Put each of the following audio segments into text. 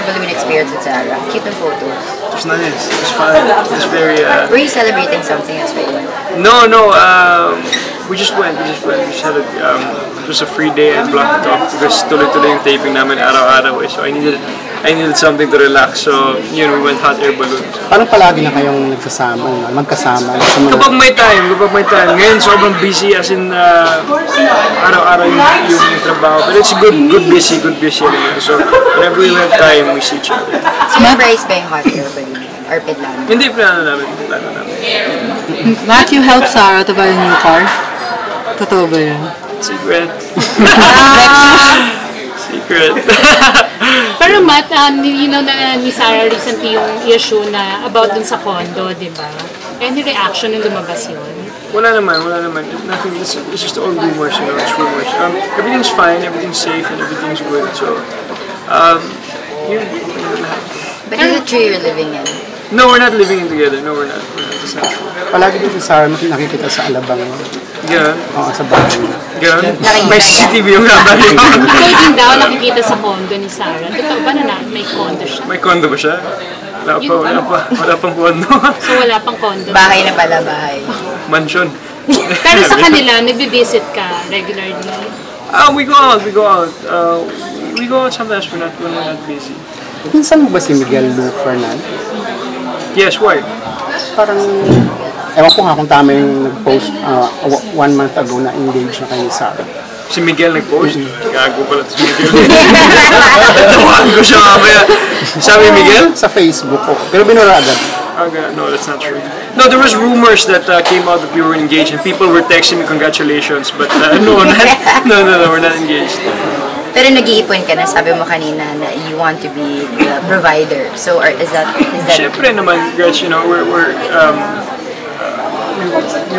memorable win experience with Sarah. Cute and photos. It's nice. It's fun. It's very... Were you celebrating something as well? No, no. We just went. We just had a... it was a free day and blocked it off because tuloy-tuloy yung taping namin araw-araw. So I needed something to relax. So, yun, we went hot air balloon. Parang palagi na kayong nagsasama, magkasama. Kapag may time. Ngayon, sobrang busy as in... araw-araw yung trabaho. But it's good busy. So, whenever we have time, we see each other. So, memorize ba yung hot air balloon? Or pedlan? Hindi, plano namin. Matt, you helped Sarah to buy a new car? Totoo ba yun? Secret. Pero Matt, you know na ni Sarah recently yung issue na about dun sa condo, di ba? Any reaction nung lumabas yun? Wala naman. Nothing. It's just all rumors, you know. It's rumors. Everything's fine, everything's safe, and everything's good. So, But is it true you're living in? No, we're not living in together. No, we're not. It's not true. Palagi dito sa Sarah, nakikita sa alabang. Gano'n? Oo, sa bahay. Gano'n? May CCTV yung laban yun. Kaya daw nakikita sa condo ni Sarah. Totoo ba na may condo siya? May condo ba siya? Wala pang condo. So wala pang condo. Bahay na pala, bahay. Mansion. Pero sa kanila, nagbi-visit ka regularly? We go out. We go out sometimes when we're not busy. Minsan mo ba si Miguel Lou Fernandez? Yes, why? Parang, ewan ko nga kung tama yung nag-post 1 month ago na engaged na kayo ni Sarah. Si Miguel nag-post? Gago pala si Miguel. Tawagan ko siya mamaya. Sabi Miguel? Sa Facebook ko. Pero binura agad. Okay, no, that's not true. No, there was rumors that came out that we were engaged and people were texting me congratulations, but no, we're not engaged. Pero nag-iipon ka na, sabi mo kanina na you want to be the provider. So, is that? Siyempre naman, guys, you know, we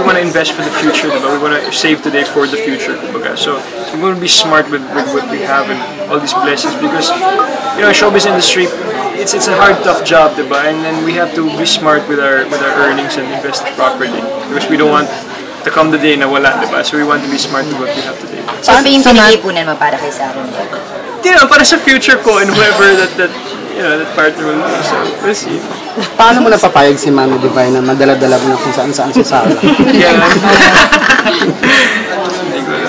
want to invest for the future, but we want to save today for the future, kumbaga. So, we want to be smart with what we have and all these blessings because, you know, showbiz industry. It's a hard, tough job, diba? And then we have to be smart with our earnings and invest properly because we don't want to come the day na wala, diba? So we want to be smart with what we have today. So yung pinag-iipunan mo para kay Sarah? Yeah, para sa future ko and whoever that partner will do. So we'll see. Paano mo napapayag si Mami Divine na madala-dala mo na kung saan-saan si Sarah? Yeah.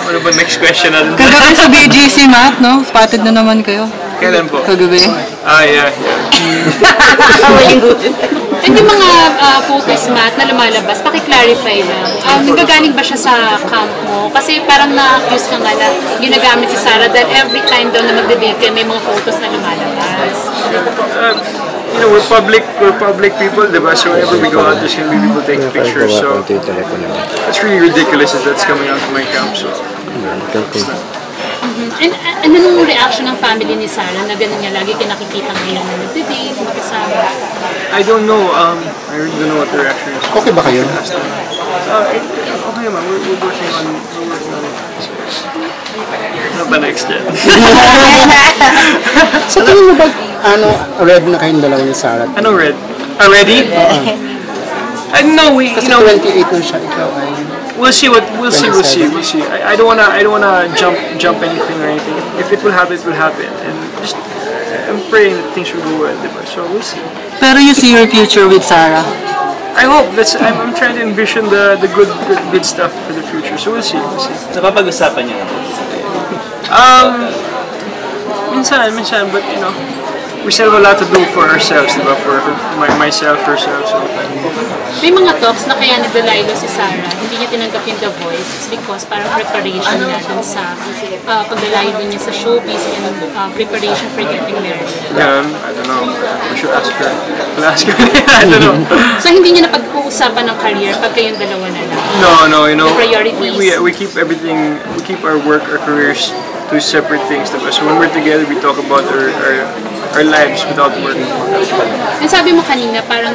Ano ba next question natin? Kagabi sa BGC, Matt, no? Spotted na naman kayo. Kailan po? Kagabi. Ah, yeah. And yung mga photos, Matt, na lumalabas, pakiclarify na. Nagagaling ba siya sa camp mo? Kasi parang na-accuse ka nga na ginagamit si Sarah dahil every time daw na magde-date kayo, may mga photos na lumalabas. You know, we're public people, diba? So wherever we go out, there's going to be people taking pictures. So it's really ridiculous that that's coming out of my camp. So, And anong reaction ng family ni Sarah na gano'n niya lagi kinakikita ngayon na nag-date, magkasama? I don't know. I really don't know what the reaction is. Okay ba kayo? Okay naman. We're working on it. Ano ba next yet? So tingin mo ba, red na kayong dalawa ni Sarah? Anong red? Already? I don't know. Kasi 28 na siya, ikaw ay... We'll see. I don't wanna jump anything or anything. If it will happen. And just I'm praying that things will go well, diba? So we'll see. Pero you see your future with Sarah? I hope. I'm trying to envision the good stuff for the future. So we'll see. Napapag-usapan niyo na? Minsan, but you know, we still have a lot to do for ourselves, diba? For herself. So, may mga talks na kaya nagdalailo si Sarah, hindi niya tinanggap yung The Voice, it's because parang preparation natin sa pagdalailo niya sa showbiz and preparation for getting married. Yeah, I don't know. We should ask her. We'll ask her. I don't know. So hindi niya napag-uusapan ng career pag kayong dalawa na lang? No, you know, the priorities. We keep everything, we keep our work, our careers, two separate things. Diba? So when we're together, we talk about our lives without working. And sabi mo kanina, parang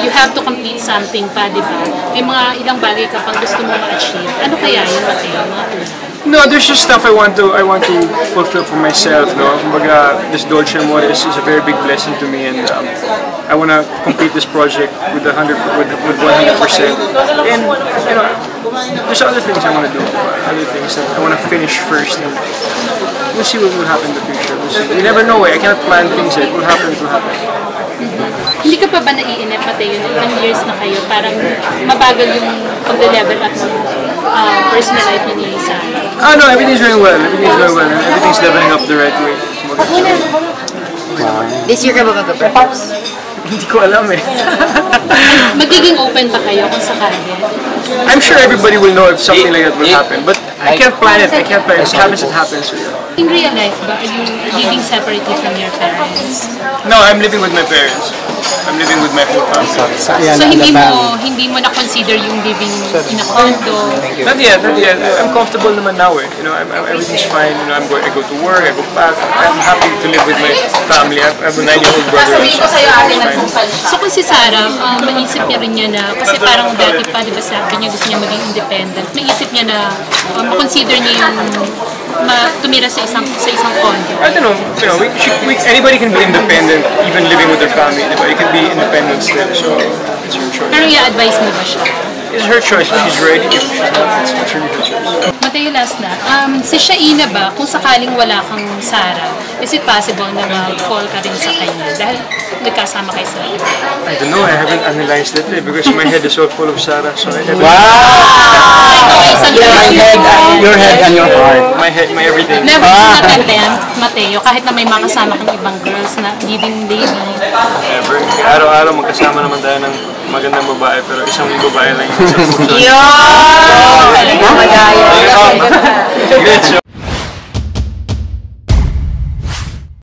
you have to complete something pa, di ba? May mga ilang bagay ka pang gusto mo ma-achieve. Ano kaya yun, Matteo? No, there's just stuff I want to fulfill for myself, no? Kumbaga, this Dolce Mo is a very big blessing to me, and I want to complete this project with 100%. And, you know, There's other things I want to do, other things that I want to finish first, and we'll see what will happen in the future. We'll see. You never know, I cannot plan things that will happen, will happen. Mm-hmm. Hindi ka pa ba naiinip, Matteo, nung years na kayo, parang mabagal yung pag-level up ng personal life niya sa akin? Oh no, everything's doing well, everything's doing well, everything's leveling up the right way. This year ka ba mag-propose? Hindi ko alam eh. Magiging open pa kayo kung sakali? I'm sure everybody will know if something like that will happen, but I can't plan it. I can't plan it. It happens, it happens. In real life ba, are you living separately from your parents? No, I'm living with my parents. I'm living with my whole family. So hindi mo na-consider yung living in a condo? Not yet, not yet. I'm comfortable naman now eh. You know, everything's fine. You know, I go to work, I go back. I'm happy to live with my family. I have a 9-year-old brother. So kung si Sarah, maisip niya rin niya na, kasi parang dati pa, di ba sabi niya, gusto niya maging independent. Maisip niya na, makonsider niya yung tumira sa isang condo. I don't know, you know, anybody can be independent, even living with their family, di ba? You can be independent still, so it's your choice. Pero i-advise mo ba siya? It's her choice, she's ready. It's really her choice. Matteo, last na, si Shaina ba, kung sakaling wala kang Sarah, is it possible na mag-fall ka rin sa kanya? Dahil nagkasama kayo sa iyo. I don't know, I haven't analyzed that because my head is all full of Sarah, so I never... Wow! Your head and your heart. My head, my everything. Never natin din, Matteo, kahit na may mga kasama kang ibang girls na leading lady. Never. Araw-araw magkasama naman tayo ng magandang babae, pero isang babae lang. Yo! Magaya. Good job.